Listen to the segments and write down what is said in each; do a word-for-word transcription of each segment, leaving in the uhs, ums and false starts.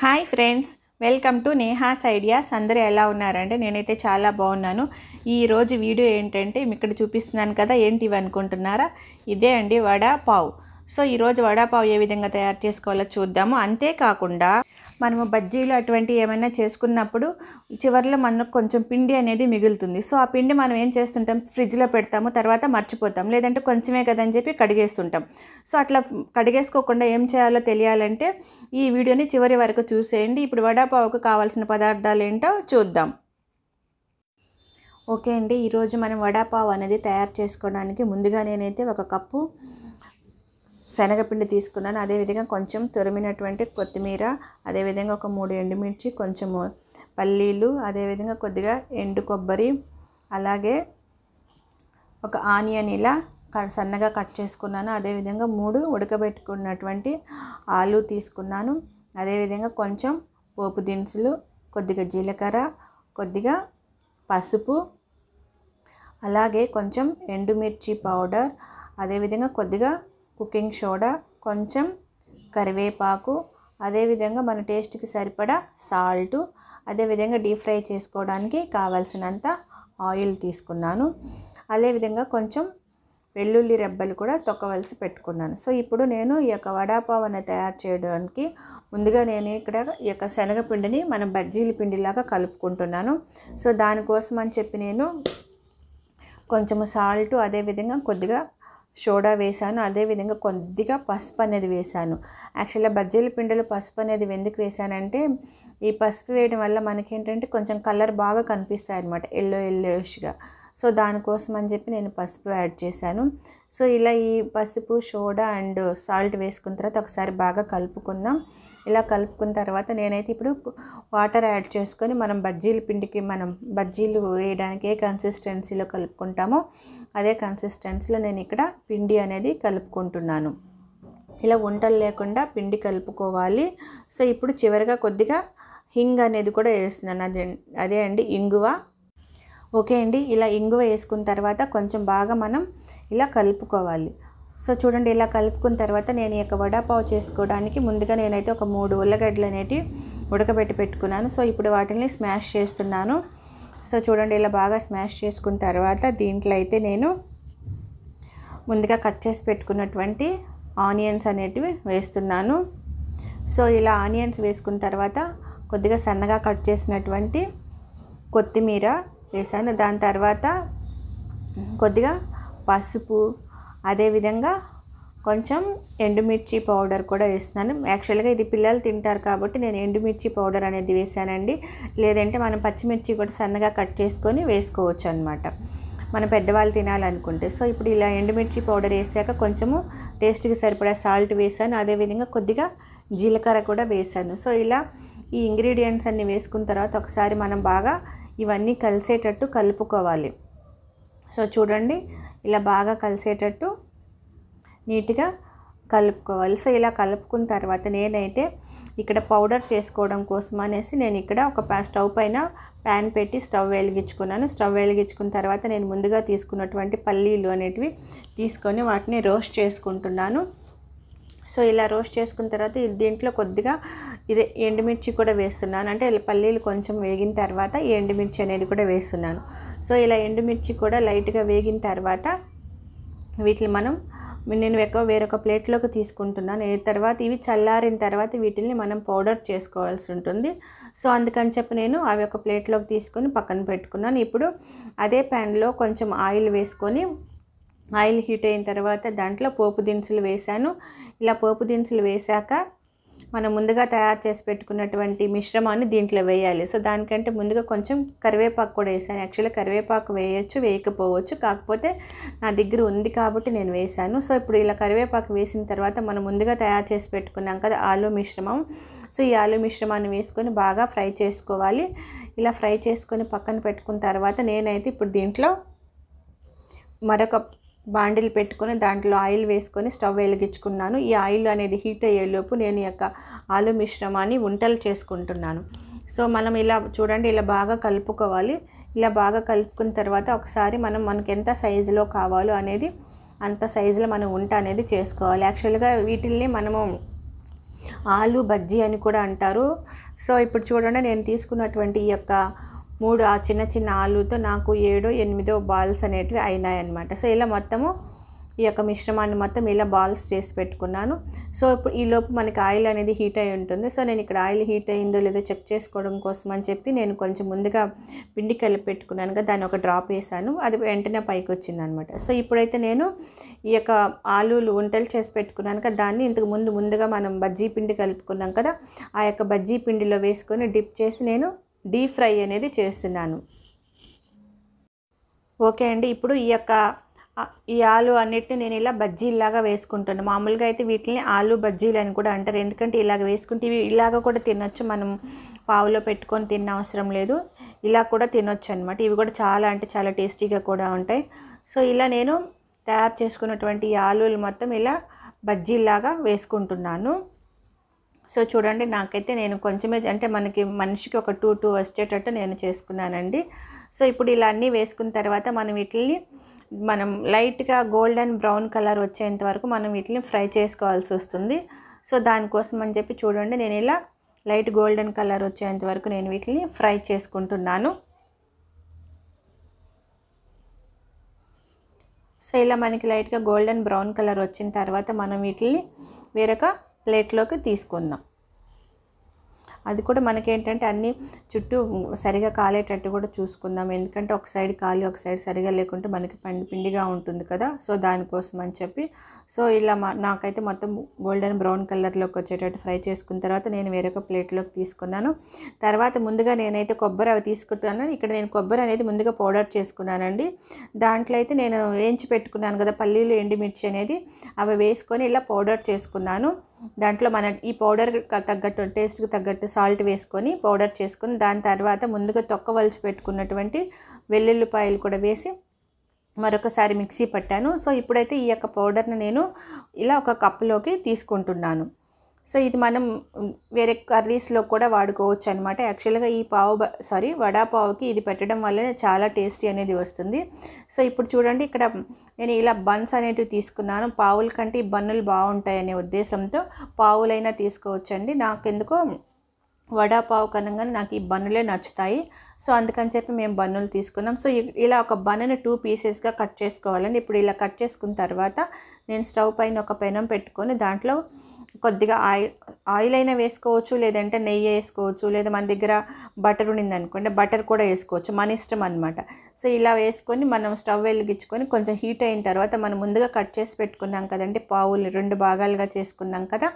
Hi friends, welcome to Neha's ideas. అందరూ ఎలా ఉన్నారండి? నేనైతే చాలా బాగున్నాను. ఈరోజు వీడియో ఏంటంటే, ఇక్కడ చూపిస్తున్నాను కదా, ఏంటి అనుకుంటున్నారా? ఇదే అండి వడా పావ్. సో ఈరోజు వడా పావ్ ఏ విధంగా తయారు చేసుకోవాలో చూద్దాము. అంతేకాకుండా మనము బజ్జీలు అటువంటి ఏమైనా చేసుకున్నప్పుడు చివరిలో మనకు కొంచెం పిండి అనేది మిగులుతుంది. సో ఆ పిండి మనం ఏం చేస్తుంటాం, ఫ్రిడ్జ్లో పెడతాము, తర్వాత మర్చిపోతాం, లేదంటే కొంచెమే కదని చెప్పి కడిగేస్తుంటాం. సో అట్లా కడిగేసుకోకుండా ఏం చేయాలో తెలియాలంటే ఈ వీడియోని చివరి వరకు చూసేయండి. ఇప్పుడు వడాపావుకు కావాల్సిన పదార్థాలు ఏంటో చూద్దాం. ఓకే అండి, ఈరోజు మనం వడాపావు అనేది తయారు చేసుకోవడానికి ముందుగా నేనైతే ఒక కప్పు శనగపిండి తీసుకున్నాను. అదేవిధంగా కొంచెం తురిమినటువంటి కొత్తిమీర, అదేవిధంగా ఒక మూడు ఎండుమిర్చి, కొంచెము పల్లీలు, అదేవిధంగా కొద్దిగా ఎండు కొబ్బరి, అలాగే ఒక ఆనియన్ ఇలా సన్నగా కట్ చేసుకున్నాను. అదేవిధంగా మూడు ఉడకబెట్టుకున్నటువంటి ఆలు తీసుకున్నాను. అదేవిధంగా కొంచెం పోపు దినుసులు, కొద్దిగా జీలకర్ర, కొద్దిగా పసుపు, అలాగే కొంచెం ఎండుమిర్చి పౌడర్, అదేవిధంగా కొద్దిగా కుకింగ్ సోడా, కొంచెం కరివేపాకు, అదేవిధంగా మన టేస్ట్కి సరిపడా సాల్టు, అదేవిధంగా డీప్ ఫ్రై చేసుకోవడానికి కావాల్సినంత ఆయిల్ తీసుకున్నాను. అదేవిధంగా కొంచెం వెల్లుల్లి రెబ్బలు కూడా తొక్కవలసి పెట్టుకున్నాను. సో ఇప్పుడు నేను ఈ యొక్క వడాపావ్ అనేది తయారు చేయడానికి ముందుగా నేను ఇక్కడ ఈ యొక్క శనగపిండిని మనం బజ్జీల పిండిలాగా కలుపుకుంటున్నాను. సో దానికోసం అని చెప్పి నేను కొంచెము సాల్టు, అదేవిధంగా కొద్దిగా సోడా వేసాను. అదేవిధంగా కొద్దిగా పసుపు అనేది వేసాను. యాక్చువల్గా బజ్జీల పిండిలో పసుపు అనేది ఎందుకు వేసానంటే, ఈ పసుపు వేయడం వల్ల మనకేంటంటే కొంచెం కలర్ బాగా కనిపిస్తాయి అన్నమాట, ఎల్లో ఎల్లోష్గా. సో దానికోసం అని చెప్పి నేను పసుపు యాడ్ చేశాను. సో ఇలా ఈ పసుపు, సోడా అండ్ సాల్ట్ వేసుకున్న తర్వాత ఒకసారి బాగా కలుపుకుందాం. ఇలా కలుపుకున్న తర్వాత నేనైతే ఇప్పుడు వాటర్ యాడ్ చేసుకొని మనం బజ్జీల పిండికి మనం బజ్జీలు వేయడానికి ఏ కన్సిస్టెన్సీలో కలుపుకుంటామో అదే కన్సిస్టెన్సీలో నేను ఇక్కడ పిండి అనేది కలుపుకుంటున్నాను. ఇలా వంటలు లేకుండా పిండి కలుపుకోవాలి. సో ఇప్పుడు చివరిగా కొద్దిగా హింగ్ అనేది కూడా వేస్తున్నాను. అదే అదే అండి ఇంగువ. ఓకే అండి, ఇలా ఇంగువ వేసుకున్న తర్వాత కొంచెం బాగా మనం ఇలా కలుపుకోవాలి. సో చూడండి, ఇలా కలుపుకున్న తర్వాత నేను ఈ యొక్క వడాపావు చేసుకోవడానికి ముందుగా నేనైతే ఒక మూడు ఉల్లగడ్డలు అనేవి ఉడకబెట్టి పెట్టుకున్నాను. సో ఇప్పుడు వాటిని స్మాష్ చేస్తున్నాను. సో చూడండి, ఇలా బాగా స్మాష్ చేసుకున్న తర్వాత దీంట్లో అయితే నేను ముందుగా కట్ చేసి పెట్టుకున్నటువంటి ఆనియన్స్ అనేటివి వేస్తున్నాను. సో ఇలా ఆనియన్స్ వేసుకున్న తర్వాత కొద్దిగా సన్నగా కట్ చేసినటువంటి కొత్తిమీర వేసాను. దాని తర్వాత కొద్దిగా పసుపు, అదేవిధంగా కొంచెం ఎండుమిర్చి పౌడర్ కూడా వేస్తున్నాను. యాక్చువల్గా ఇది పిల్లలు తింటారు కాబట్టి నేను ఎండుమిర్చి పౌడర్ అనేది వేసానండి. లేదంటే మనం పచ్చిమిర్చి కూడా సన్నగా కట్ చేసుకొని వేసుకోవచ్చు అన్నమాట, మన పెద్దవాళ్ళు తినాలనుకుంటే. సో ఇప్పుడు ఇలా ఎండుమిర్చి పౌడర్ వేసాక కొంచెము టేస్ట్కి సరిపడా సాల్ట్ వేసాను. అదేవిధంగా కొద్దిగా జీలకర్ర కూడా వేసాను. సో ఇలా ఈ ఇంగ్రీడియంట్స్ అన్నీ వేసుకున్న తర్వాత ఒకసారి మనం బాగా ఇవన్నీ కలిసేటట్టు కలుపుకోవాలి. సో చూడండి, ఇలా బాగా కలిసేటట్టు నీట్గా కలుపుకోవాలి. సో ఇలా కలుపుకున్న తర్వాత నేనైతే ఇక్కడ పౌడర్ చేసుకోవడం కోసం అనేసి నేను ఇక్కడ ఒక స్టవ్ పైన ప్యాన్ పెట్టి స్టవ్ వెలిగించుకున్నాను. స్టవ్ వెలిగించుకున్న తర్వాత నేను ముందుగా తీసుకున్నటువంటి పల్లీలు అనేటివి తీసుకొని వాటిని రోస్ట్ చేసుకుంటున్నాను. సో ఇలా రోస్ట్ చేసుకున్న తర్వాత దీంట్లో కొద్దిగా ఇదే ఎండుమిర్చి కూడా వేస్తున్నాను. అంటే పల్లీలు కొంచెం వేగిన తర్వాత ఈ ఎండుమిర్చి అనేది కూడా వేస్తున్నాను. సో ఇలా ఎండుమిర్చి కూడా లైట్గా వేగిన తర్వాత వీటిని మనం నేను ఎక్కువ వేరొక ప్లేట్లోకి తీసుకుంటున్నాను. ఈ తర్వాత ఇవి చల్లారిన తర్వాత వీటిని మనం పౌడర్ చేసుకోవాల్సి ఉంటుంది. సో అందుకని చెప్పి నేను అవి ఒక ప్లేట్లోకి తీసుకొని పక్కన పెట్టుకున్నాను. ఇప్పుడు అదే ప్యాన్లో కొంచెం ఆయిల్ వేసుకొని ఆయిల్ హీట్ అయిన తర్వాత దాంట్లో పోపు దినుసులు వేసాను. ఇలా పోపు దినుసులు వేసాక మనం ముందుగా తయారు చేసి పెట్టుకున్నటువంటి మిశ్రమాన్ని దీంట్లో వేయాలి. సో దానికంటే ముందుగా కొంచెం కరివేపాకు కూడా వేసాను. యాక్చువల్గా కరివేపాకు వేయచ్చు, వేయకపోవచ్చు, కాకపోతే నా దగ్గర ఉంది కాబట్టి నేను వేసాను. సో ఇప్పుడు ఇలా కరివేపాకు వేసిన తర్వాత మనం ముందుగా తయారు చేసి పెట్టుకున్నాం కదా ఆలు మిశ్రమం. సో ఈ ఆలు మిశ్రమాన్ని వేసుకొని బాగా ఫ్రై చేసుకోవాలి. ఇలా ఫ్రై చేసుకొని పక్కన పెట్టుకున్న తర్వాత నేనైతే ఇప్పుడు దీంట్లో మరొక బాండిల్ పెట్టుకొని దాంట్లో ఆయిల్ వేసుకొని స్టవ్ వెలిగించుకున్నాను. ఈ ఆయిల్ అనేది హీట్ అయ్యేలోపు నేను ఈ యొక్క ఆలు మిశ్రమాన్ని వంటలు చేసుకుంటున్నాను. సో మనం ఇలా చూడండి, ఇలా బాగా కలుపుకోవాలి. ఇలా బాగా కలుపుకున్న తర్వాత ఒకసారి మనం మనకు ఎంత సైజులో కావాలో అనేది అంత సైజులో మనం వంట అనేది చేసుకోవాలి. యాక్చువల్గా వీటిల్ని మనము ఆలు బజ్జీ అని కూడా అంటారు. సో ఇప్పుడు చూడండి, నేను తీసుకున్నటువంటి ఈ యొక్క మూడు ఆ చిన్న చిన్న ఆలుతో నాకు ఏడో ఎనిమిదో బాల్స్ అనేటివి అయినాయి అన్నమాట. సో ఇలా మొత్తము ఈ యొక్క మిశ్రమాన్ని మొత్తం ఇలా బాల్స్ చేసి పెట్టుకున్నాను. సో ఇప్పుడు ఈలోపు మనకి ఆయిల్ అనేది హీట్ అయి ఉంటుంది. సో నేను ఇక్కడ ఆయిల్ హీట్ అయిందో లేదో చెక్ చేసుకోవడం కోసం అని చెప్పి నేను కొంచెం ముందుగా పిండి కలిపి పెట్టుకున్నాను కదా, దాన్ని ఒక డ్రాప్ వేసాను, అది వెంటనే పైకి వచ్చింది అనమాట. సో ఇప్పుడైతే నేను ఈ యొక్క ఆలూలు వంటలు చేసి పెట్టుకున్నాను కదా, దాన్ని ఇంతకు ముందు ముందుగా మనం బజ్జీ పిండి కలుపుకున్నాం కదా, ఆ యొక్క బజ్జీ పిండిలో వేసుకొని డిప్ చేసి నేను డీప్ ఫ్రై అనేది చేస్తున్నాను. ఓకే అండి, ఇప్పుడు ఈ యొక్క ఈ ఆలు అన్నిటిని నేను ఇలా బజ్జీలాగా వేసుకుంటాను. మామూలుగా అయితే వీటిని ఆలు బజ్జీలు అని కూడా అంటారు, ఎందుకంటే ఇలాగ వేసుకుంటే ఇవి ఇలాగ కూడా తినొచ్చు, మనం పావులో పెట్టుకొని తిన్న అవసరం లేదు, ఇలా కూడా తినొచ్చు అనమాట. ఇవి కూడా చాలా అంటే చాలా టేస్టీగా కూడా ఉంటాయి. సో ఇలా నేను తయారు చేసుకున్నటువంటి ఆలులు మొత్తం ఇలా బజ్జీలాగా వేసుకుంటున్నాను. సో చూడండి, నాకైతే నేను కొంచెమే, అంటే మనకి మనిషికి ఒక టూ టూ వచ్చేటట్టు నేను చేసుకున్నానండి. సో ఇప్పుడు ఇలా అన్నీ వేసుకున్న తర్వాత మనం వీటిని మనం లైట్గా గోల్డెన్ బ్రౌన్ కలర్ వచ్చేంత వరకు మనం వీటిని ఫ్రై చేసుకోవాల్సి వస్తుంది. సో దానికోసం అని చెప్పి చూడండి, నేను ఇలా లైట్ గోల్డెన్ కలర్ వచ్చేంత వరకు నేను వీటిని ఫ్రై చేసుకుంటున్నాను. సో ఇలా మనకి లైట్గా గోల్డెన్ బ్రౌన్ కలర్ వచ్చిన తర్వాత మనం వీటిని వేరొక ప్లేట్లోకి తీసుకుందాం. అది కూడా మనకేంటంటే అన్నీ చుట్టూ సరిగా కాలేటట్టు కూడా చూసుకుందాం, ఎందుకంటే ఒక సైడ్ కాలి ఒక సైడ్ సరిగా లేకుంటే మనకి పండి పిండిగా ఉంటుంది కదా. సో దానికోసం అని చెప్పి సో ఇలా నాకైతే మొత్తం గోల్డెన్ బ్రౌన్ కలర్లోకి వచ్చేటట్టు ఫ్రై చేసుకున్న తర్వాత నేను వేరొక ప్లేట్లోకి తీసుకున్నాను. తర్వాత ముందుగా నేనైతే కొబ్బరి అవి తీసుకుంటాను. ఇక్కడ నేను కొబ్బరి అనేది ముందుగా పౌడర్ చేసుకున్నానండి. దాంట్లో అయితే నేను వేయించి పెట్టుకున్నాను కదా పల్లీలు ఎండుమిర్చి అనేది, అవి వేసుకొని ఇలా పౌడర్ చేసుకున్నాను. దాంట్లో మన ఈ పౌడర్ తగ్గట్టు టేస్ట్కి తగ్గట్టు సాల్ట్ వేసుకొని పౌడర్ చేసుకుని దాని తర్వాత ముందుగా తొక్కవలిచి పెట్టుకున్నటువంటి వెల్లుల్లిపాయలు కూడా వేసి మరొకసారి మిక్సీ పట్టాను. సో ఇప్పుడైతే ఈ యొక్క పౌడర్ని నేను ఇలా ఒక కప్పులోకి తీసుకుంటున్నాను. సో ఇది మనం వేరే కర్రీస్లో కూడా వాడుకోవచ్చు అనమాట. యాక్చువల్గా ఈ పావు సారీ వడా పావుకి ఇది పెట్టడం వల్లనే చాలా టేస్టీ అనేది వస్తుంది. సో ఇప్పుడు చూడండి, ఇక్కడ నేను ఇలా బన్స్ అనేటివి తీసుకున్నాను. పావుల కంటే ఈ బన్నులు బాగుంటాయనే ఉద్దేశంతో పావులైనా తీసుకోవచ్చండి. నాకెందుకో వడా పావు కనంగానే నాకు ఈ బన్నులే నచ్చుతాయి. సో అందుకని చెప్పి మేము బన్నులు తీసుకున్నాం. సో ఇలా ఒక బన్నుని టూ పీసెస్గా కట్ చేసుకోవాలండి. ఇప్పుడు ఇలా కట్ చేసుకున్న తర్వాత నేను స్టవ్ పైన ఒక పెనం పెట్టుకొని దాంట్లో కొద్దిగా ఆయిల్ ఆయిల్ అయినా వేసుకోవచ్చు, లేదంటే నెయ్యి వేసుకోవచ్చు, లేదా మన దగ్గర బటర్ ఉండిందనుకోండి బటర్ కూడా వేసుకోవచ్చు, మన ఇష్టం అనమాట. సో ఇలా వేసుకొని మనం స్టవ్ వెలిగించుకొని కొంచెం హీట్ అయిన తర్వాత మనం ముందుగా కట్ చేసి పెట్టుకున్నాం కదండి పావులు, రెండు భాగాలుగా చేసుకున్నాం కదా,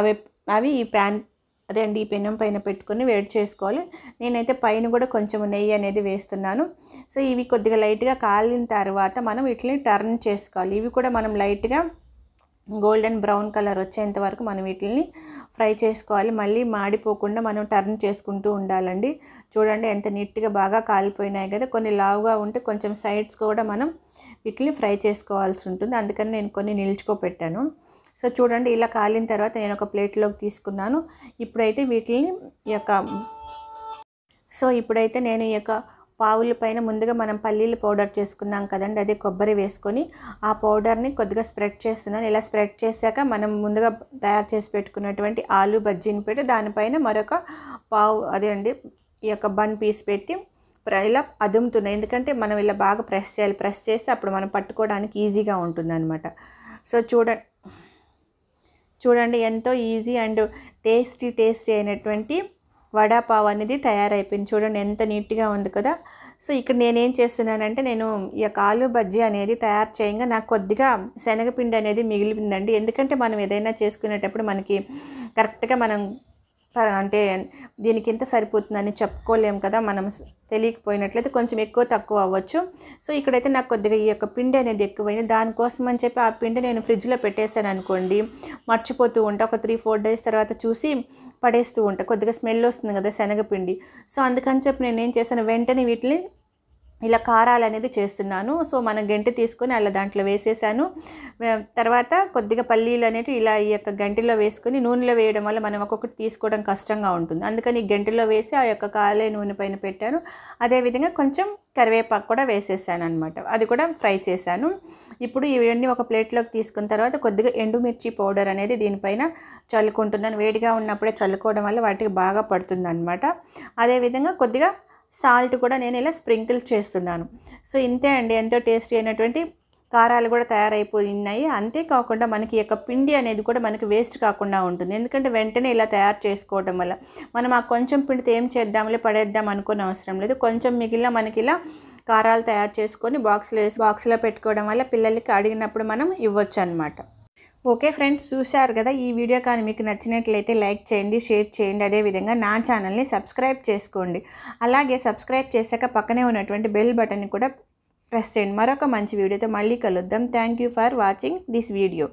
అవి అవి ఈ ప్యాన్ అదే అండి ఈ పెనం పైన పెట్టుకొని వేడి చేసుకోవాలి. నేనైతే పైన కూడా కొంచెం నెయ్యి అనేది వేస్తున్నాను. సో ఇవి కొద్దిగా లైట్గా కాలిన తర్వాత మనం వీటిని టర్న్ చేసుకోవాలి. ఇవి కూడా మనం లైట్గా గోల్డెన్ బ్రౌన్ కలర్ వచ్చేంత వరకు మనం వీటిని ఫ్రై చేసుకోవాలి. మళ్ళీ మాడిపోకుండా మనం టర్న్ చేసుకుంటూ ఉండాలండి. చూడండి ఎంత నీట్గా బాగా కాలిపోయినాయి కదా. కొన్ని లావుగా ఉంటే కొంచెం సైడ్స్ కూడా మనం వీటిని ఫ్రై చేసుకోవాల్సి ఉంటుంది, అందుకని నేను కొన్ని నిల్చుకోబెట్టాను. సో చూడండి, ఇలా కాలిన తర్వాత నేను ఒక ప్లేట్లోకి తీసుకున్నాను. ఇప్పుడైతే వీటిని ఈ యొక్క సో ఇప్పుడైతే నేను ఈ యొక్క పావుల పైన ముందుగా మనం పల్లీలు పౌడర్ చేసుకున్నాం కదండి, అదే కొబ్బరి వేసుకొని ఆ పౌడర్ని కొద్దిగా స్ప్రెడ్ చేస్తున్నాను. ఇలా స్ప్రెడ్ చేశాక మనం ముందుగా తయారు చేసి పెట్టుకున్నటువంటి ఆలు బజ్జీని పెట్టి దానిపైన మరొక పావు అదే అండి ఈ యొక్క బన్ పీస్ పెట్టి ఇలా అదుముతున్నాయి, ఎందుకంటే మనం ఇలా బాగా ప్రెస్ చేయాలి. ప్రెస్ చేస్తే అప్పుడు మనం పట్టుకోవడానికి ఈజీగా ఉంటుంది అనమాట. సో చూడండి చూడండి ఎంతో ఈజీ అండ్ టేస్టీ టేస్టీ అయినటువంటి వడా పావ్ అనేది తయారైపోయింది. చూడండి ఎంత నీట్గా ఉంది కదా. సో ఇక్కడ నేనేం చేస్తున్నానంటే నేను ఈ యొక్క ఆలు బజ్జీ అనేది తయారు చేయంగా నాకు కొద్దిగా శనగపిండి అనేది మిగిలిందండి. ఎందుకంటే మనం ఏదైనా చేసుకునేటప్పుడు మనకి కరెక్ట్గా మనం అంటే దీనికి ఇంత సరిపోతుందని చెప్పుకోలేము కదా, మనం తెలియకపోయినట్లయితే కొంచెం ఎక్కువ తక్కువ అవ్వచ్చు. సో ఇక్కడైతే నాకు కొద్దిగా ఈ యొక్క పిండి అనేది ఎక్కువైంది. దానికోసం అని చెప్పి ఆ పిండి నేను ఫ్రిడ్జ్లో పెట్టేశాను అనుకోండి, మర్చిపోతూ ఉంటా. ఒక త్రీ ఫోర్ డేస్ తర్వాత చూసి పడేస్తూ ఉంటా, కొద్దిగా స్మెల్ వస్తుంది కదా శనగపిండి. సో అందుకని చెప్పి నేను ఏం చేశాను, వెంటనే వీటిని ఇలా కారాలు అనేది చేస్తున్నాను. సో మనం గంటె తీసుకొని అలా దాంట్లో వేసేసాను. తర్వాత కొద్దిగా పల్లీలు అనేవి ఇలా ఈ యొక్క గంటెలో వేసుకొని నూనెలో వేయడం వల్ల మనం ఒక్కొక్కటి తీసుకోవడం కష్టంగా ఉంటుంది, అందుకని గంటెలో వేసి ఆ యొక్క కాలే నూనె పైన పెట్టాను. అదేవిధంగా కొంచెం కరివేపాకు కూడా వేసేసాను అనమాట, అది కూడా ఫ్రై చేశాను. ఇప్పుడు ఇవన్నీ ఒక ప్లేట్లోకి తీసుకున్న తర్వాత కొద్దిగా ఎండుమిర్చి పౌడర్ అనేది దీనిపైన చల్లుకుంటున్నాను. వేడిగా ఉన్నప్పుడే చల్లుకోవడం వల్ల వాటికి బాగా పడుతుంది అనమాట. అదేవిధంగా కొద్దిగా సాల్ట్ కూడా నేను ఇలా స్ప్రింకిల్ చేస్తున్నాను. సో ఇంతే అండి, ఎంతో టేస్టీ అయినటువంటి కారాలు కూడా తయారైపోయినాయి. అంతేకాకుండా మనకి యొక్క పిండి అనేది కూడా మనకి వేస్ట్ కాకుండా ఉంటుంది, ఎందుకంటే వెంటనే ఇలా తయారు చేసుకోవడం వల్ల మనం ఆ కొంచెం పిండితో ఏం చేద్దాంలే పడేద్దాం అనుకున్న అవసరం లేదు. కొంచెం మిగిలిన మనకి ఇలా కారాలు తయారు చేసుకొని బాక్స్లో వేసి బాక్స్లో పెట్టుకోవడం వల్ల పిల్లలకి అడిగినప్పుడు మనం ఇవ్వచ్చు అనమాట. ఓకే ఫ్రెండ్స్, చూశారు కదా, ఈ వీడియో కానీ మీకు నచ్చినట్లయితే లైక్ చేయండి, షేర్ చేయండి, అదేవిధంగా నా ఛానల్ని సబ్స్క్రైబ్ చేసుకోండి. అలాగే సబ్స్క్రైబ్ చేశాక పక్కనే ఉన్నటువంటి బెల్ బటన్ని కూడా ప్రెస్ చేయండి. మరొక మంచి వీడియోతో మళ్ళీ కలుద్దాం. Thank you for watching this video.